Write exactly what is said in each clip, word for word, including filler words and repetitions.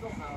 更好。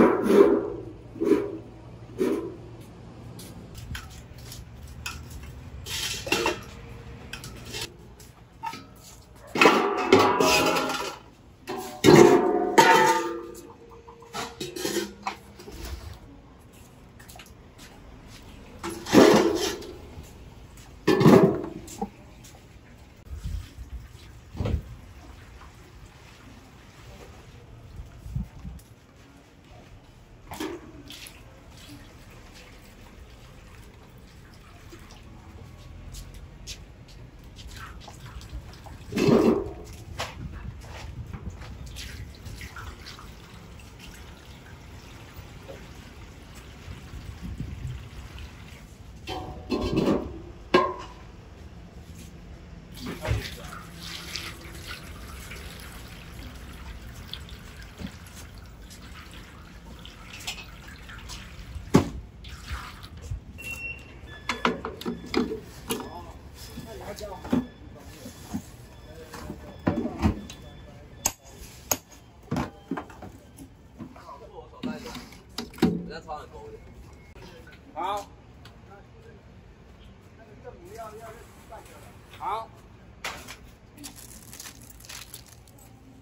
好，好，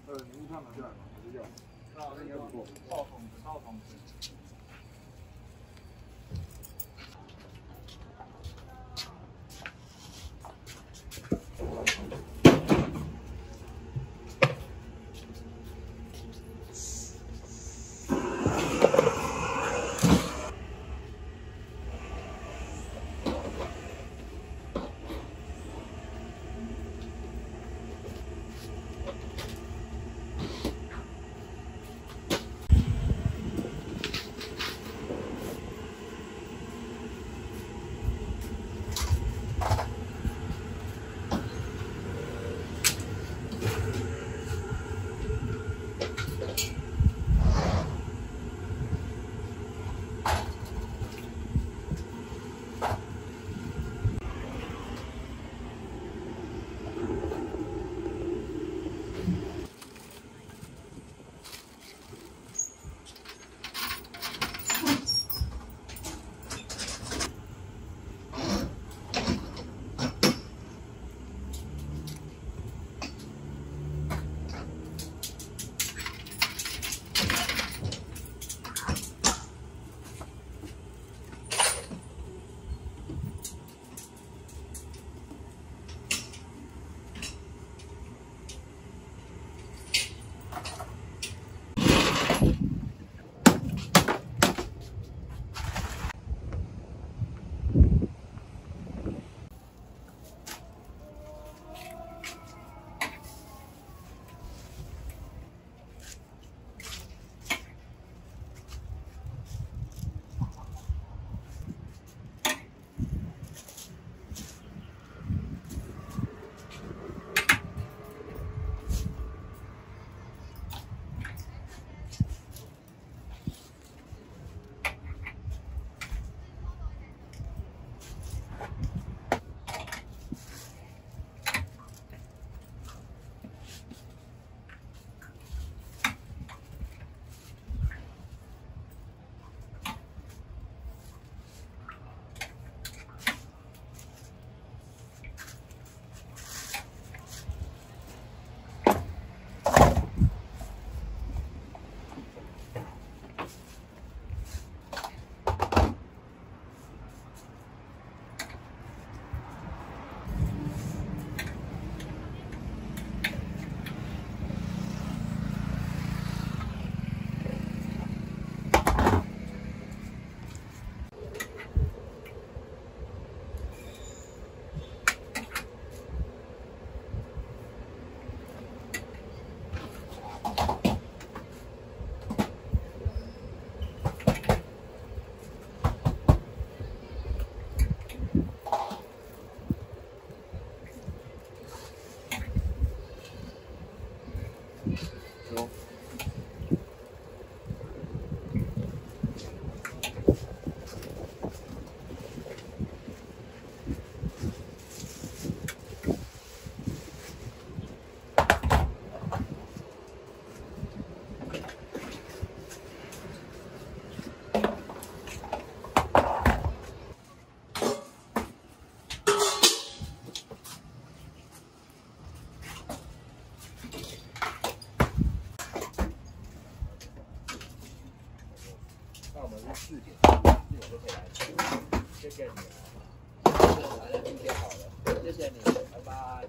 呃，你看哪件？哪件？哦，那个不错，套筒子，套筒子。谢谢你，来了，运气好了，谢谢你，拜拜。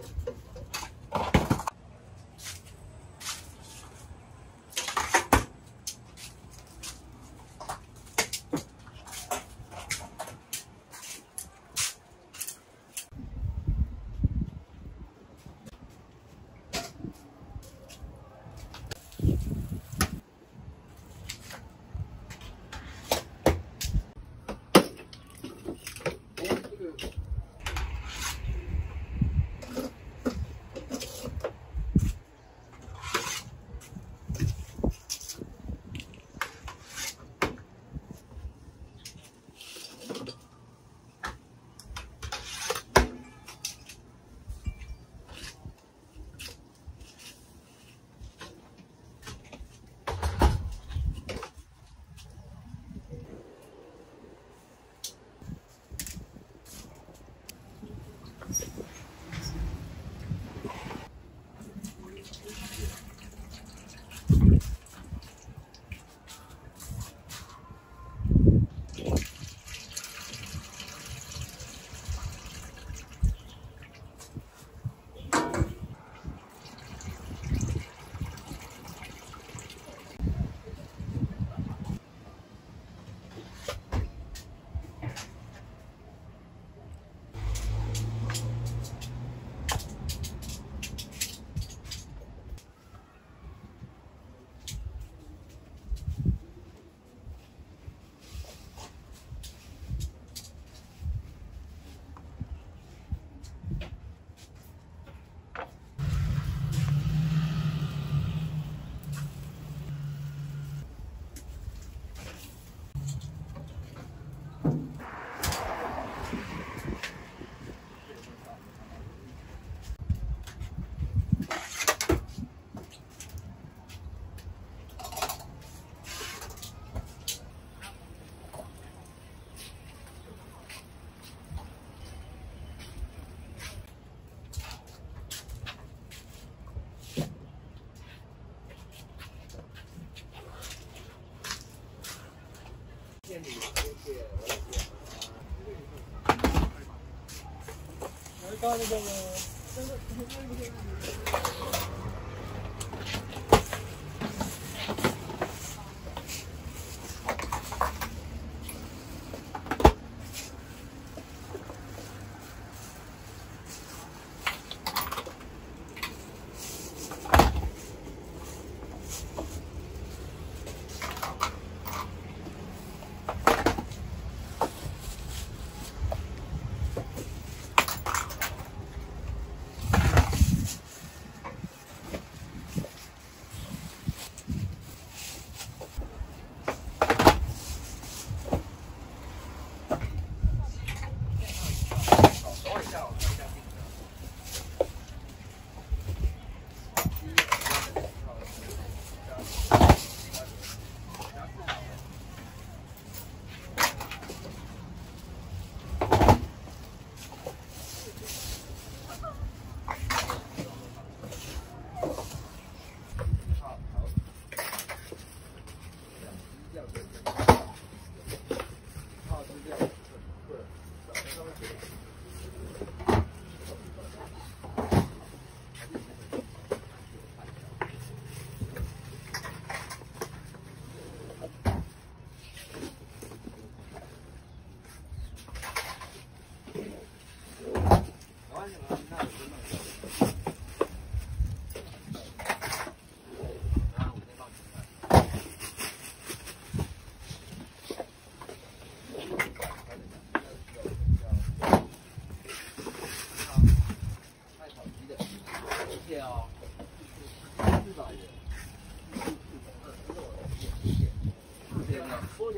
到那个，真的，真的。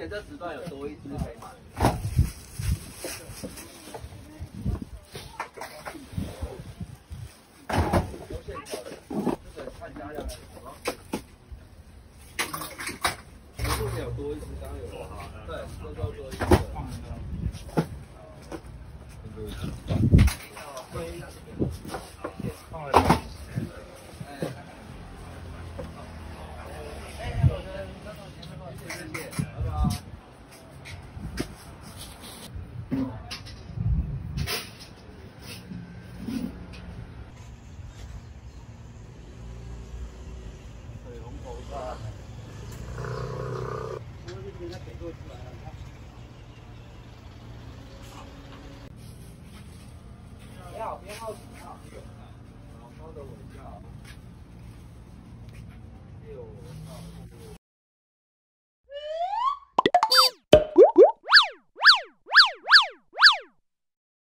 这时段有多一只可以买。有线条的，这个看家量的，好吗？后面有多一只，刚刚有多好，对，多多多一只。好，多一只。放了。不要，不要。